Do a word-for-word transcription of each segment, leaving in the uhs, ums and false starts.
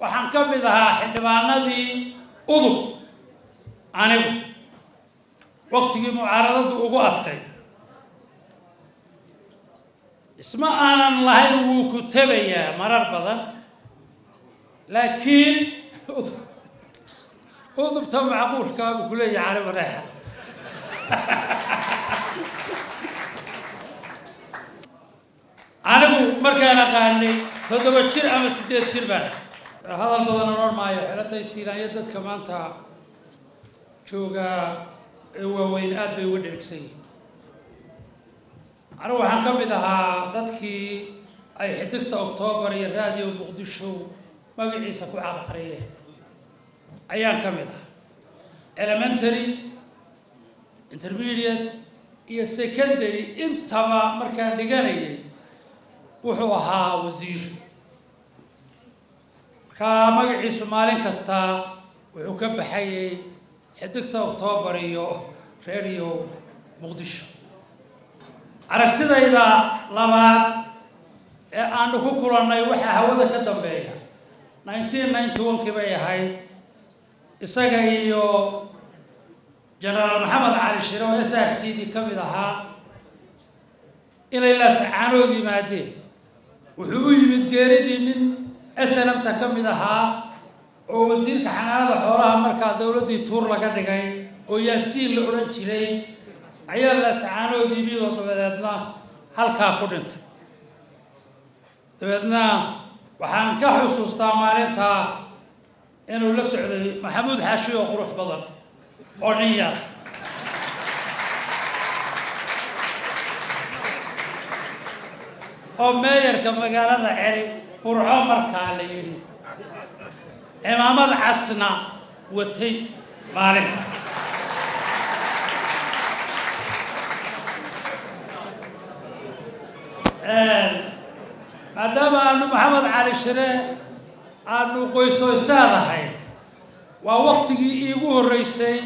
waxaan ka mid ahaa xildhibaanadii udub anigu waqtigii mucaaradadu ugu adkay isma aanan lahayn wuu ku tabayaa marar badan laakiin udubta macquulkaagu ku leeyahay caliba reexa anigu markaan aqaanay toddoba jir ama siddeed jir baan hadal badan oran maayo xelatay siinayo dadka maanta jooga waaweyn aad bay uga dhergsan yihiin أنا وحن كمدها ضدكي أي حدقة أكتوبر الراديو مقدشو ما بيعيسك على قرية أيام كمدها elementary intermediate هي secondary أنت ما مركان لجاني وحوها وزير كما بيعيسوا مالين كستا وحكم حي حدقة أكتوبر يو راديو مقدشو aragtida ila labaad ee aan ku kulanay waxa hawada ka dambeeya nineteen ninety-one kii bay ahayd isaga iyo General Maxamed Cali Shiro ee S R C D ka mid ahaa inay la saxaanoo yimaadeen wuxuu yimid geeridii nin S N M ta ka mid ahaa oo wasiirka xanaanada xoolaha markaa dawladii tuur laga dhigay oo yaasiin la oran jiray ayaa la saxaanoo dibido dabadeedna halka ku dhintay dabadeedna waxaan ka xusuustaa maalinta inuu la socday maxamuud xaashi oo qurux badan oo niyaa oo meeyarka magaalada cari burco markaa la yiri imaamad casna watay maalinta maadaama aanu maxamed cali shire aanu qoysoosaadahay waa waqtigii iigu horreysay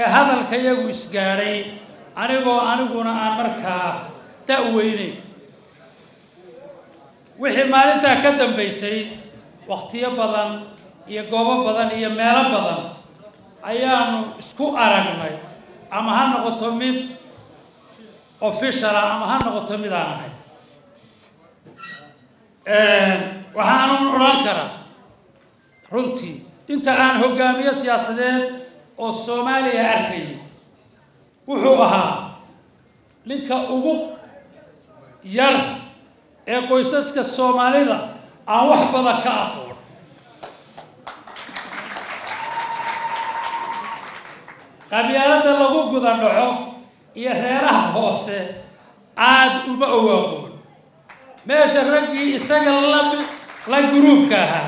ee hadalkayagu isgaadhay anigoo aniguna aan markaa da'weynayn wixii maalintaa ka dambaysay waqtiyo badan iyo goobo badan iyo meelo badan ayaanu isku aragnay ama ha noqoto mid official ama ha noqoto mid aan ahay waxaan oran karaa runtii inta aan hogaamiye siyaasadeed oo Soomaaliya arkay wuxuu ahaa ninka ugu yar ee qoysaska Soomaalida aan wax badan ka aqoon qabyaalada lagu guda dhaco iyo reeraha hoose aad uma ogaaqoon meesha raggii isaga la gruubka ahaa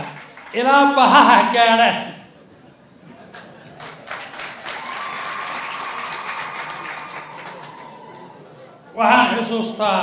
ilaa bahaha gaadha waxaan xusuustaa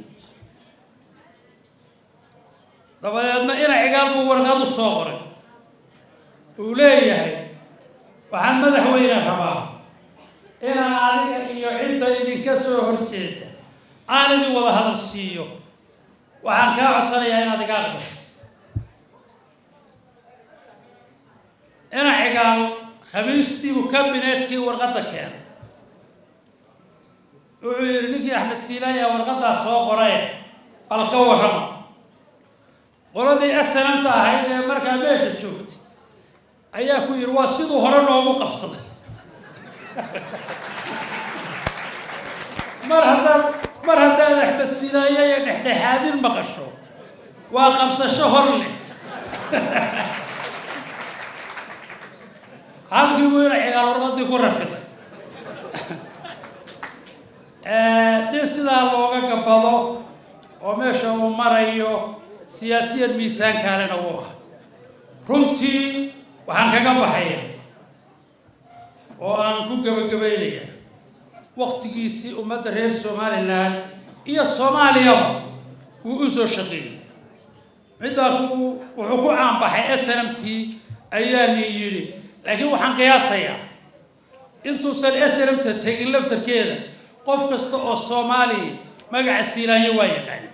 dabadeedna ina xigaan buu warqad u soo qoray uu leeyahay waxaan madaxweyne rabaa inaan adiga iyo cidda idinka soo horjeeda aan idin wada hadal siiyo waxaan kaa codsanayaa inaad iga aqbasho أنا حقاً خميستي وكابينتكي ورقدة كان ويرنيكي أحمد سيلايا ورقدة صوب ورايا قلقوا وحما قولدي أسلمت أهيدي مركا ماشي تشوفتي أياكو يرواسيدو هرنو ومقبصد مرهدان مرهدان أحمد سيلايا نحن حادي المقشو وقبصة شهر لي halkii buu raacay warqadii ku rafiday ee dhisidaa looga gabado oo meesha uu marayo siyaasiyad miisaan kale noqo runtii waxaan kaga baxay وأنكو جب جبينيا وقت جيسي أمد رير سومالي لان إيا سوماليا وأزو شقي عندكو وحكو عم بحي أسلمتي أياني يلي لكن وحن قياسيا أنتو سن أسلمتي تقلب تركيدا قف كستو الصومالي مقع سيلاني ويا قاني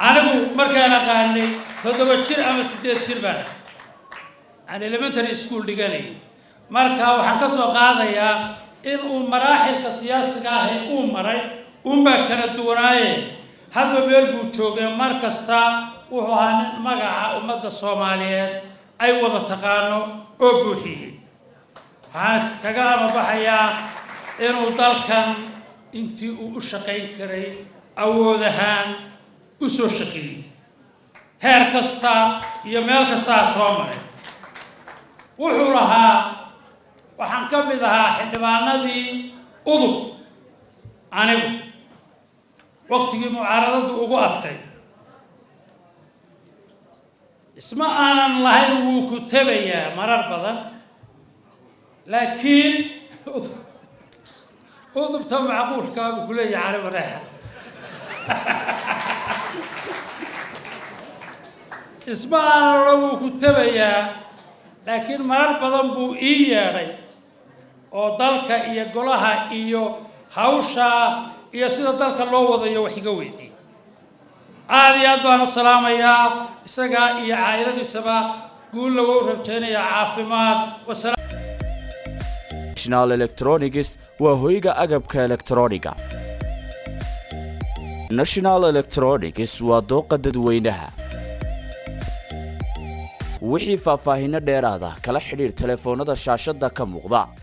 أنا مركانا قاني تدوب تشير أما سيدي تشير بانا أنا elementary school ديقاني marka waxaan ka soo qaadayaa in uu maraaxilka siyaasiga ah uu maray umba kala duwanaaye hadba meel buu joogay mar kasta wuxuu ahaa magaca ummadda Soomaaliyeed ay wada taqaano oo buuxiyay haas kaga baxayaa inuu dalkan intii uu u shaqayn karay awood ahaan u soo shaqeeyay heer kasta iyo meel kasta soo maray wuxuu lahaa waxaan ka mid ahaa xildhibaanadii udub anigu waqtigii mucaaradadu ugu adkay isma aanan lahayn wuu ku tabayaa marar badan laakiin udubta macquulkaagu ku leeyahay cali bareexa isma aanan wuu ku tabayaa laakiin marar badan buu ii yeedhay oo dalka iyo golaha iyo hawsha iyo sida dalka loo wadayo wax iga weydiin aad iyo aad baan u salaamayaa isaga iyo caa'iladiisaba guul lagu rabjeynaya caafimaad wasalaam National Electronics waa hoyga agabka elektrooniga National Electronics waa dooqa dadweynaha wixii faahfaahinno dheeraad ah kala xiriir telefoonada shaashada ka muuqda